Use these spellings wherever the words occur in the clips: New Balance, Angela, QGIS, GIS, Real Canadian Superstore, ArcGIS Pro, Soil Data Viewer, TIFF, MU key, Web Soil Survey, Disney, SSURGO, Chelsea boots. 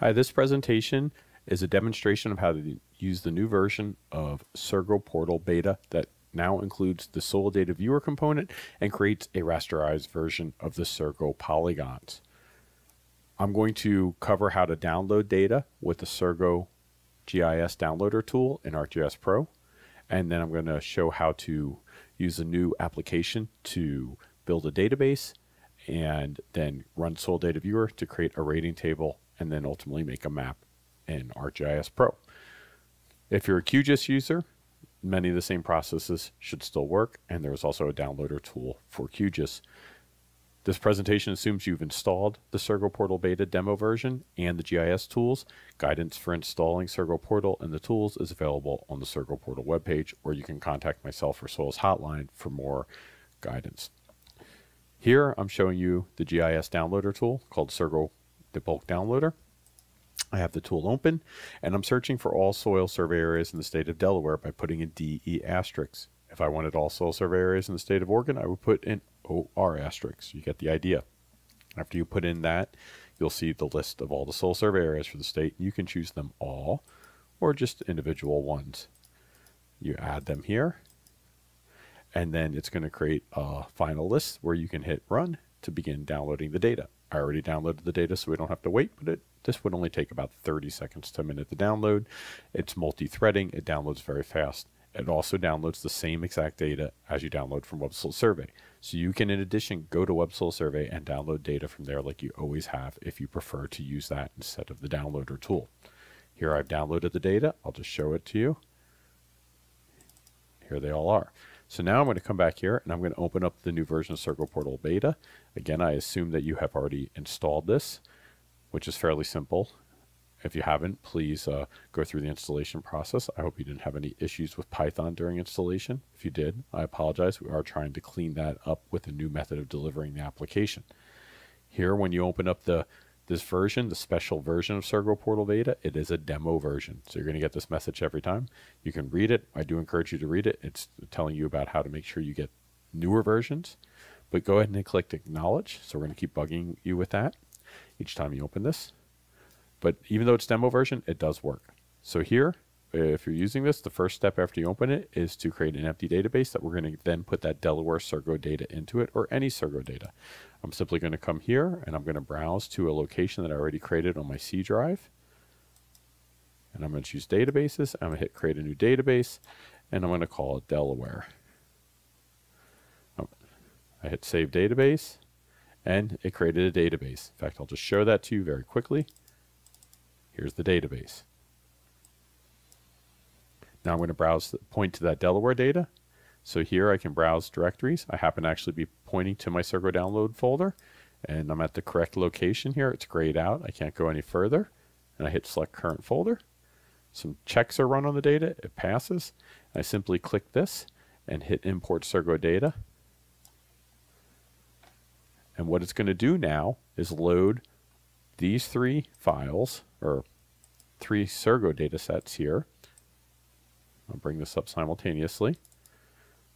Hi, this presentation is a demonstration of how to use the new version of SSURGO Portal Beta that now includes the Soil Data Viewer component and creates a rasterized version of the SSURGO polygons. I'm going to cover how to download data with the SSURGO GIS downloader tool in ArcGIS Pro, and then I'm going to show how to use a new application to build a database and then run Soil Data Viewer to create a rating table and then ultimately make a map in ArcGIS Pro. If you're a QGIS user, many of the same processes should still work, and there's also a downloader tool for QGIS. This presentation assumes you've installed the SSURGO Portal Beta demo version and the GIS tools. Guidance for installing SSURGO Portal and the tools is available on the SSURGO Portal webpage, or you can contact myself or Soil's hotline for more guidance. Here I'm showing you the GIS downloader tool called SSURGO the bulk downloader. I have the tool open and I'm searching for all soil survey areas in the state of Delaware by putting in DE asterisk. If I wanted all soil survey areas in the state of Oregon, I would put in OR asterisk. You get the idea. After you put in that, you'll see the list of all the soil survey areas for the state. You can choose them all or just individual ones. You add them here and then it's going to create a final list where you can hit run to begin downloading the data. I already downloaded the data, so we don't have to wait, but this would only take about 30 seconds to a minute to download. It's multi-threading. It downloads very fast. It also downloads the same exact data as you download from Web Soil Survey. So you can, in addition, go to Web Soil Survey and download data from there like you always have if you prefer to use that instead of the downloader tool. Here I've downloaded the data. I'll just show it to you. Here they all are. So now I'm going to come back here and I'm going to open up the new version of SSURGO Portal Beta. Again, I assume that you have already installed this, which is fairly simple. If you haven't, please go through the installation process. I hope you didn't have any issues with Python during installation. If you did, I apologize. We are trying to clean that up with a new method of delivering the application. Here, when you open up this version, the special version of SSURGO Portal Beta, it is a demo version. So you're going to get this message every time. You can read it. I do encourage you to read it. It's telling you about how to make sure you get newer versions, but go ahead and click acknowledge. So we're going to keep bugging you with that each time you open this, but even though it's demo version, it does work. So here, if you're using this, the first step after you open it is to create an empty database that we're going to then put that Delaware SSURGO data into it, or any SSURGO data. I'm simply going to come here and I'm going to browse to a location that I already created on my C drive. And I'm going to choose databases. I'm going to hit create a new database and I'm going to call it Delaware. I hit save database and it created a database. In fact, I'll just show that to you very quickly. Here's the database. Now I'm going to browse, point to that Delaware data. So here I can browse directories. I happen to actually be pointing to my SSURGO download folder and I'm at the correct location here. It's grayed out. I can't go any further and I hit select current folder. Some checks are run on the data. It passes. I simply click this and hit import SSURGO data. And what it's going to do now is load these three files, or three SSURGO data sets here. I'll bring this up simultaneously.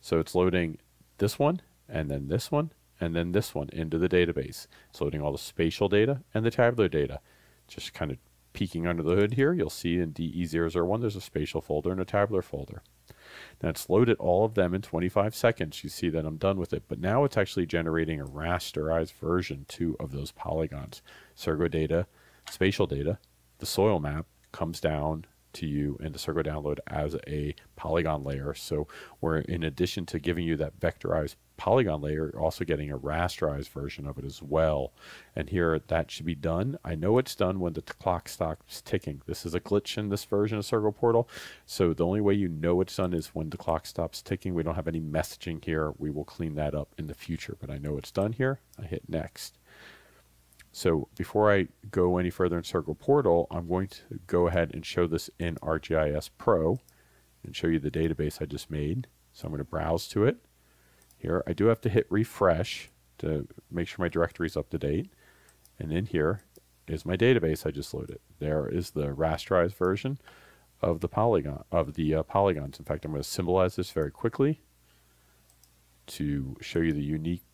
So it's loading this one, and then this one, and then this one into the database. It's loading all the spatial data and the tabular data. Just kind of peeking under the hood here, you'll see in DE001 there's a spatial folder and a tabular folder. Now it's loaded all of them in 25 seconds. You see that I'm done with it, but now it's actually generating a rasterized version too of those polygons. SSURGO data, spatial data, the soil map comes down to you in the SSURGO download as a polygon layer. So we're, in addition to giving you that vectorized polygon layer, you're also getting a rasterized version of it as well. And here that should be done. I know it's done when the clock stops ticking. This is a glitch in this version of SSURGO Portal. So the only way you know it's done is when the clock stops ticking. We don't have any messaging here. We will clean that up in the future, but I know it's done here. I hit next. So before I go any further in SSURGO Portal, I'm going to go ahead and show this in ArcGIS Pro and show you the database I just made. So I'm going to browse to it. Here, I do have to hit refresh to make sure my directory is up to date. And in here is my database I just loaded. There is the rasterized version of the polygons. In fact, I'm going to symbolize this very quickly to show you the unique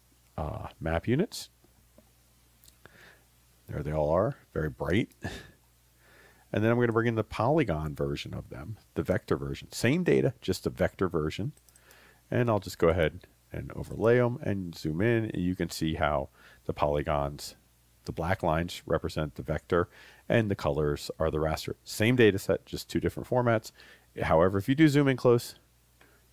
map units. There they all are, very bright. And then I'm going to bring in the polygon version of them, the vector version. Same data, just a vector version. And I'll just go ahead and overlay them and zoom in. And you can see how the polygons, the black lines represent the vector and the colors are the raster. Same data set, just two different formats. However, if you do zoom in close,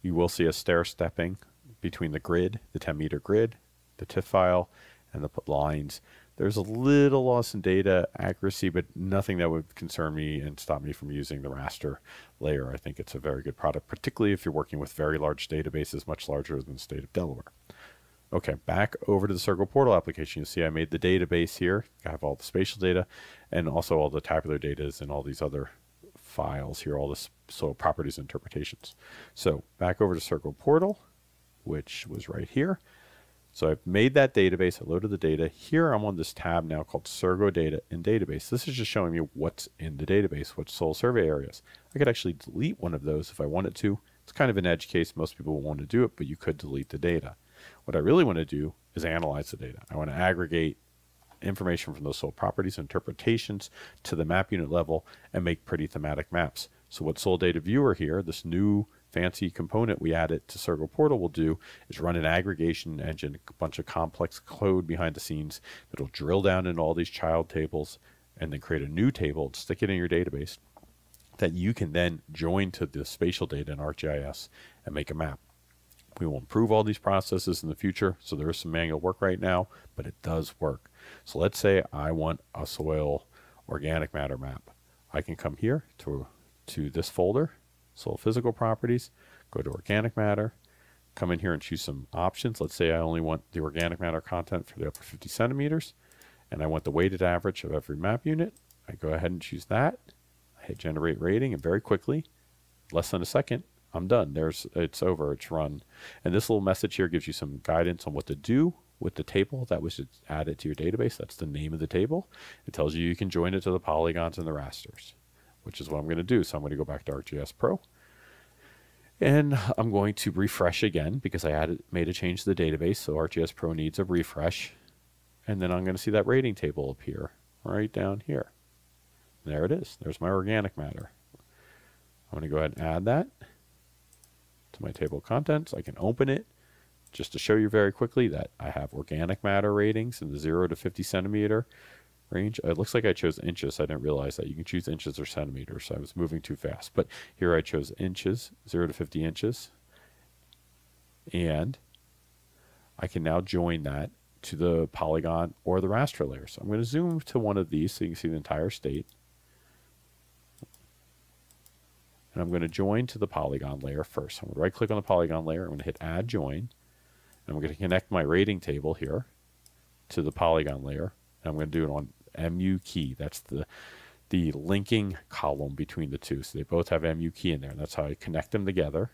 you will see a stair-stepping between the grid, the 10-meter grid, the TIFF file, and the lines. There's a little loss in data accuracy, but nothing that would concern me and stop me from using the raster layer. I think it's a very good product, particularly if you're working with very large databases, much larger than the state of Delaware. Okay, back over to the SSURGO portal application. You'll see I made the database here. I have all the spatial data and also all the tabular data and all these other files here, all the soil properties interpretations. So back over to SSURGO portal, which was right here. So I've made that database, I loaded the data. Here I'm on this tab now called SSURGO Data and Database. This is just showing me what's in the database, what soil survey areas. I could actually delete one of those if I wanted to. It's kind of an edge case, most people won't want to do it, but you could delete the data. What I really want to do is analyze the data. I want to aggregate information from those soil properties, interpretations to the map unit level and make pretty thematic maps. So what Soil Data Viewer here, this new fancy component we added to SSURGO Portal will do is run an aggregation engine, a bunch of complex code behind the scenes that'll drill down into all these child tables and then create a new table and stick it in your database that you can then join to the spatial data in ArcGIS and make a map. We will improve all these processes in the future, so there is some manual work right now, but it does work. So let's say I want a soil organic matter map. I can come here to this folder, soil physical properties, go to organic matter, come in here and choose some options. Let's say I only want the organic matter content for the upper 50 centimeters, and I want the weighted average of every map unit. I go ahead and choose that. I hit generate rating, and very quickly, less than a second, I'm done. It's over, it's run. And this little message here gives you some guidance on what to do with the table that was added to your database. That's the name of the table. It tells you you can join it to the polygons and the rasters, which is what I'm going to do. So I'm going to go back to ArcGIS Pro and I'm going to refresh again because I made a change to the database. So ArcGIS Pro needs a refresh. And then I'm going to see that rating table appear right down here. There it is. There's my organic matter. I'm going to go ahead and add that to my table of contents. I can open it just to show you very quickly that I have organic matter ratings in the 0 to 50 centimeter range. It looks like I chose inches. I didn't realize that you can choose inches or centimeters. So I was moving too fast, but here I chose inches, 0 to 50 inches. And I can now join that to the polygon or the raster layer. So I'm going to zoom to one of these so you can see the entire state. And I'm going to join to the polygon layer first. I'm going to right click on the polygon layer. I'm going to hit add join. And I'm going to connect my rating table here to the polygon layer. I'm going to do it on MU key. That's the linking column between the two. So they both have MU key in there. And that's how I connect them together.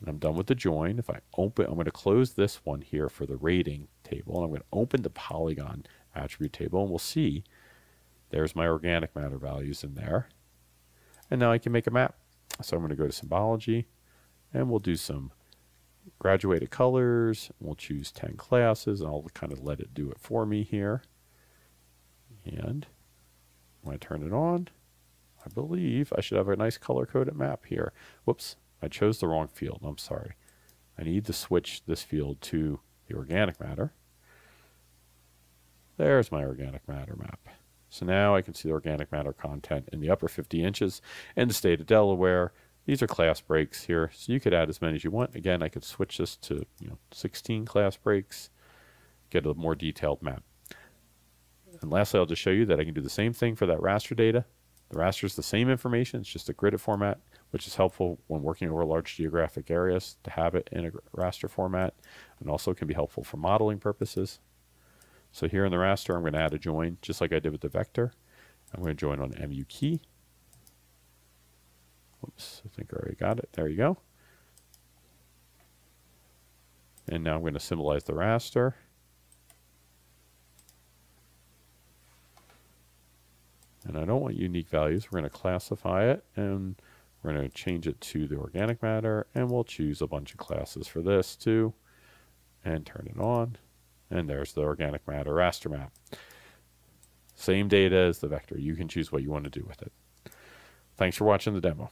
And I'm done with the join. If I open, I'm going to close this one here for the rating table. And I'm going to open the polygon attribute table. And we'll see there's my organic matter values in there. And now I can make a map. So I'm going to go to symbology. And we'll do some graduated colors. And we'll choose 10 classes. And I'll kind of let it do it for me here. And when I turn it on, I believe I should have a nice color-coded map here. Whoops, I chose the wrong field. I'm sorry. I need to switch this field to the organic matter. There's my organic matter map. So now I can see the organic matter content in the upper 50 inches and the state of Delaware. These are class breaks here, so you could add as many as you want. Again, I could switch this to 16 class breaks, get a more detailed map. And lastly, I'll just show you that I can do the same thing for that raster data. The raster is the same information. It's just a gridded format, which is helpful when working over large geographic areas to have it in a raster format, and also can be helpful for modeling purposes. So here in the raster, I'm going to add a join, just like I did with the vector. I'm going to join on MU key. Oops, I think I already got it. There you go. And now I'm going to symbolize the raster. And I don't want unique values. We're going to classify it and we're going to change it to the organic matter. And we'll choose a bunch of classes for this too and turn it on. And there's the organic matter raster map. Same data as the vector. You can choose what you want to do with it. Thanks for watching the demo.